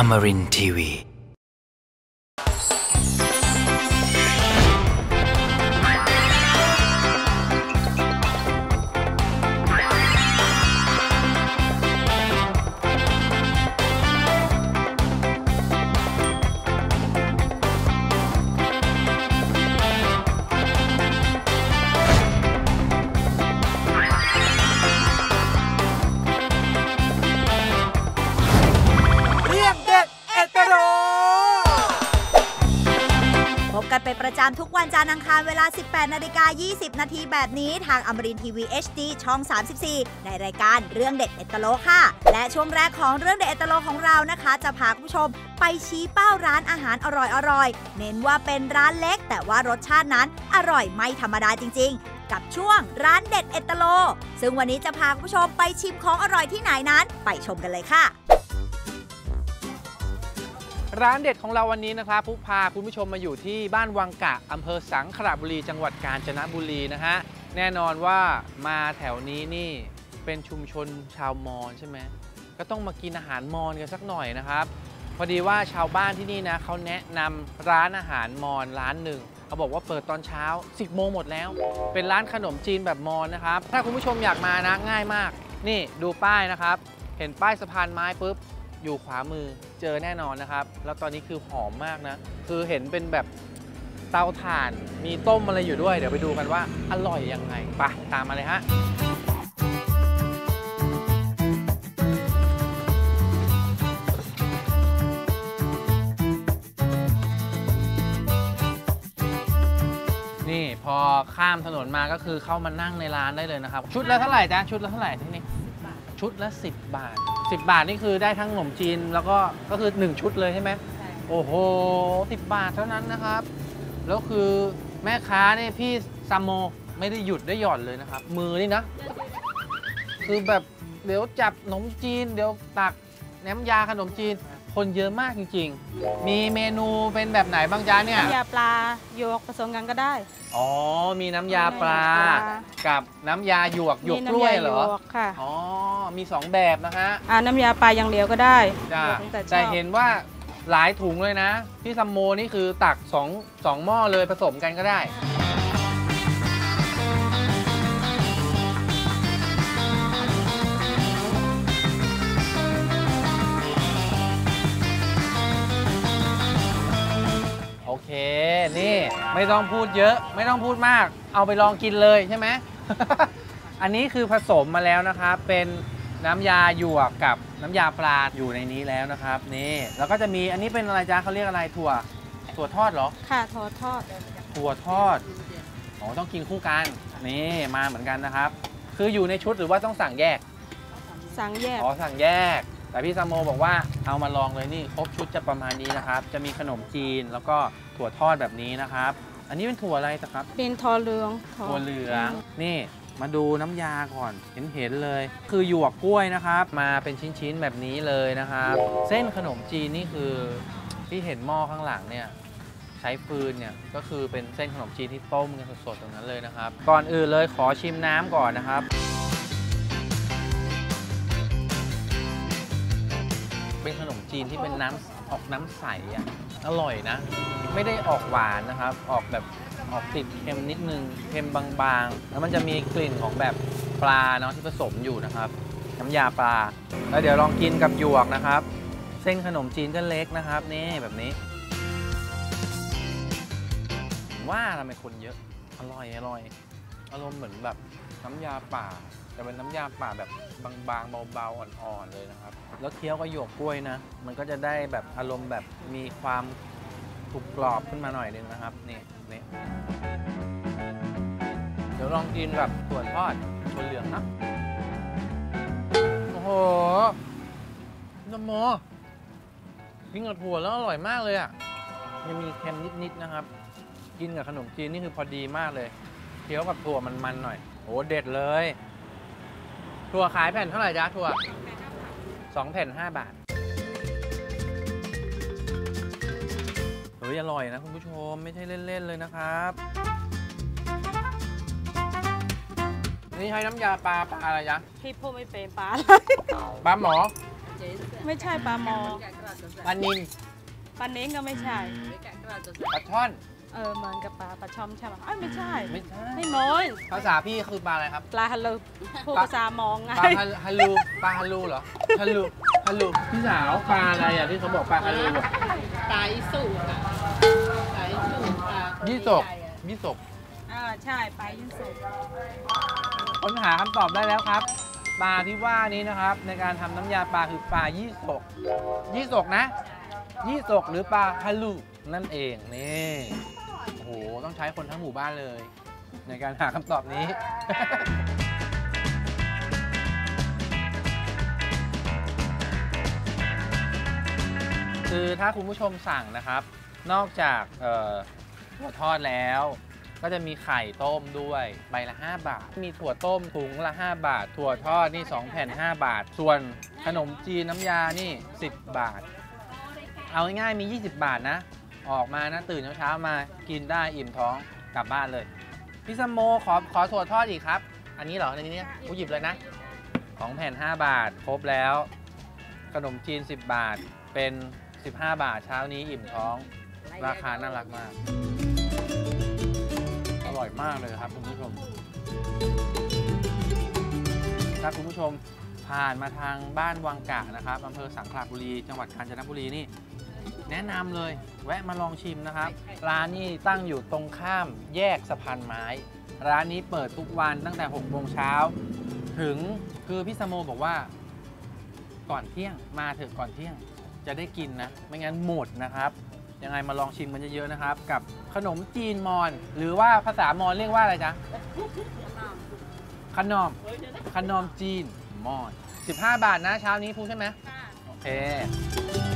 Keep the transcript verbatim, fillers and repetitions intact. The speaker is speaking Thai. Amarin ที วีกันเป็นประจำทุกวันจันทร์อังคารเวลา สิบแปดนาฬิกายี่สิบนาที แบบนี้ทางอมรินทร์ทีวี เอช ดี ช่อง สามสิบสี่ในรายการเรื่องเด็ดเอตโลค่ะ และช่วงแรกของเรื่องเด็ดเอตโลของเรานะคะจะพาคุณผู้ชมไปชี้เป้าร้านอาหารอร่อยๆเน้นว่าเป็นร้านเล็กแต่ว่ารสชาตินั้นอร่อยไม่ธรรมดาจริงๆกับช่วงร้านเด็ดเอตโลซึ่งวันนี้จะพาคุณผู้ชมไปชิมของอร่อยที่ไหนนั้นไปชมกันเลยค่ะร้านเด็ดของเราวันนี้นะครับพุพาคุณผู้ชมมาอยู่ที่บ้านวังกะอำเภอสังขละบุรีจังหวัดกาญจนบุรีนะฮะแน่นอนว่ามาแถวนี้นี่เป็นชุมชนชาวมอญใช่ไหมก็ต้องมากินอาหารมอญกันสักหน่อยนะครับพอดีว่าชาวบ้านที่นี่นะเขาแนะนำร้านอาหารมอญร้านหนึ่งเขาบอกว่าเปิดตอนเช้าสิบโมงหมดแล้วเป็นร้านขนมจีนแบบมอญนะครับถ้าคุณผู้ชมอยากมานะง่ายมากนี่ดูป้ายนะครับเห็นป้ายสะพานไม้ปุ๊บอยู่ขวามือเจอแน่นอนนะครับแล้วตอนนี้คือหอมมากนะคือเห็นเป็นแบบเตาถ่านมีต้มอะไรอยู่ด้วยเดี๋ยวไปดูกันว่าอร่อยยังไงไปตามมาเลยฮะนี่พอข้ามถนนมาก็คือเข้ามานั่งในร้านได้เลยนะครับชุดละเท่าไหร่จ๊ะชุดละเท่าไหร่ที่นี่ชุดละสิบบาทสิบบาทนี่คือได้ทั้งขนมจีนแล้วก็ก็คือหนึ่งชุดเลยใช่ไหมใช่โอ้โหสิบบาทเท่านั้นนะครับแล้วคือแม่ค้าเนี่ยพี่ซัมโมไม่ได้หยุดได้หย่อนเลยนะครับมือนี่นะคือแบบเดี๋ยวจับขนมจีนเดี๋ยวตักแหนมยาขนมจีนคนเยอะมากจริงๆมีเมนูเป็นแบบไหนบ้างจ๊ะเนี่ยน้ำยาปลาหยวกผสมกันก็ได้อ๋อมีน้ำยาปลากับน้ำยาหยวกหยวกกล้วยเหรอค่ะอ๋อมีสองแบบนะฮะอ่าน้ำยาปลาอย่างเดียวก็ได้จ้าแต่เห็นว่าหลายถุงเลยนะพี่ซัมโมนี่คือตักสองหม้อเลยผสมกันก็ได้โอเคนี่ไม่ต้องพูดเยอะไม่ต้องพูดมากเอาไปลองกินเลยใช่ไหม อันนี้คือผสมมาแล้วนะครับเป็นน้ำยาหยวกกับน้ำยาปลาอยู่ในนี้แล้วนะครับนี่แล้วก็จะมีอันนี้เป็นอะไรจ๊ะเขาเรียกอะไรถั่วถั่วทอดเหรอค่ะถั่วทอดถั่วทอดอ๋อต้องกินคู่กันนี่มาเหมือนกันนะครับคืออยู่ในชุดหรือว่าต้องสั่งแยกสั่งแยกอ๋อสั่งแยกแต่พี่ซัมโมบอกว่าเอามาลองเลยนี่ครบชุดจะประมาณนี้นะครับจะมีขนมจีนแล้วก็ถั่วทอดแบบนี้นะครับอันนี้เป็นถั่วอะไรครับเป็นถั่วเหลืองถั่วเหลืองนี่มาดูน้ำยาก่อนเห็นเห็นเลยคือหยวกกล้วยนะครับมาเป็นชิ้นๆแบบนี้เลยนะครับเส้นขนมจีนนี่คือที่เห็นหม้อข้างหลังเนี่ยใช้ฟืนเนี่ยก็คือเป็นเส้นขนมจีนที่ต้มกันสดๆตรงนั้นเลยนะครับก่อนอื่นเลยขอชิมน้ำก่อนนะครับเป็นขนมจีนที่เป็นน้ำออกน้ำใสอ่ะอร่อยนะไม่ได้ออกหวานนะครับออกแบบออกติดเค็มนิดนึงเค็มบางๆแล้วมันจะมีกลิ่นของแบบปลาเนาะที่ผสมอยู่นะครับน้ำยาปลาแล้วเดี๋ยวลองกินกับหยวกนะครับเส้นขนมจีนก็เล็กนะครับนี่แบบนี้ว่าทำไมคนเยอะอร่อยอร่อยอารมณ์เหมือนแบบน้ำยาป่าจะเป็นน้ำยาป่าแบบบางๆเบาๆอ่อนๆเลยนะครับแล้วเคี้ยวกับหยวกกล้วยนะมันก็จะได้แบบอารมณ์แบบมีความกรุบกรอบขึ้นมาหน่อยนึงนะครับนี่นี่เดี๋ยวลองกินแบบถั่วทอดถั่วเหลืองนะโอ้โหน้ำมอกินกับถั่วแล้วอร่อยมากเลยอ่ะยังมีเค็มนิดๆนะครับกินกับขนมจีนนี่คือพอดีมากเลยเคี้ยวกับถั่วมันๆหน่อยโอ้เด็ดเลยถั่วขายแผ่นเท่าไหร่จ๊ะถั่วสองแผ่นห้าบาทเฮ้ยอร่อยนะคุณผู้ชมไม่ใช่เล่นๆเลยนะครับนี่ใช้น้ำยาปลาปลาอะไรจ๊ะพี่พูดไม่เป็นปลาอะไรปลาหมอไม่ใช่ปลาหมอ ปลานิลปลาเน้งก็ไม่ใช่ปลาช่อนเออเหมือนกับปลาปลาช่อมใช่ไหมเอ้ยไม่ใช่ไม่ใช่ไม่เหมือนภาษาพี่คือปลาอะไรครับปลาฮัลโหลพูดภาษามองไงปลาฮัลโหลปลาฮัลโหลเหรอฮัลโหลฮัลโหลพี่สาวปลาอะไรอ่ะที่เขาบอกปลาฮัลโหลไตสูบอ่ะไตสูบปลายี่สกยี่สกอ่าใช่ปลายี่สกค้นหาคำตอบได้แล้วครับปลาที่ว่านี้นะครับในการทำน้ำยาปลาคือปลายี่สกยี่สกนะยี่สกหรือปลาฮัลโหลนั่นเองนี่โอ้โหต้องใช้คนทั้งหมู่บ้านเลยในการหาคำตอบนี้ คือถ้าคุณผู้ชมสั่งนะครับนอกจากถั่วทอดแล้วก็จะมีไข่ต้มด้วยใบละห้าบาทมีถั่วต้มถุงละห้าบาทถั่วทอดนี่สองแผ่นห้าบาทส่วนขนมจีนน้ำยานี่สิบบาทเอาง่ายๆมียี่สิบบาทนะออกมานะตื่นเช้าๆมากินได้อิ่มท้องกลับบ้านเลยพี่สมโมขอขอถั่วทอดอีกครับอันนี้เหรอในนี้กูหยิบเลยนะสองแผ่นห้าบาทครบแล้วขนมจีนสิบบาทเป็นสิบห้าบาทเช้านี้อิ่มท้องราคาน่ารักมากอร่อยมากเลยครับคุณผู้ชมถ้าคุณผู้ชมผ่านมาทางบ้านวังกะนะครับอำเภอสังขละบุรีจังหวัดกาญจนบุรีนี่แนะนำเลยแวะมาลองชิมนะครับร้านนี้ตั้งอยู่ตรงข้ามแยกสะพานไม้ร้านนี้เปิดทุกวันตั้งแต่หกโมงเช้าถึงคือพี่สโมบอกว่าก่อนเที่ยงมาถึงก่อนเที่ยงจะได้กินนะไม่งั้นหมดนะครับยังไงมาลองชิมกันเยอะๆนะครับกับขนมจีนมอญหรือว่าภาษามอญเรียกว่าอะไรจ๊ะขนมขนมจีนมอญสิบห้าบาทนะเช้านี้พูดใช่ไหมโอเค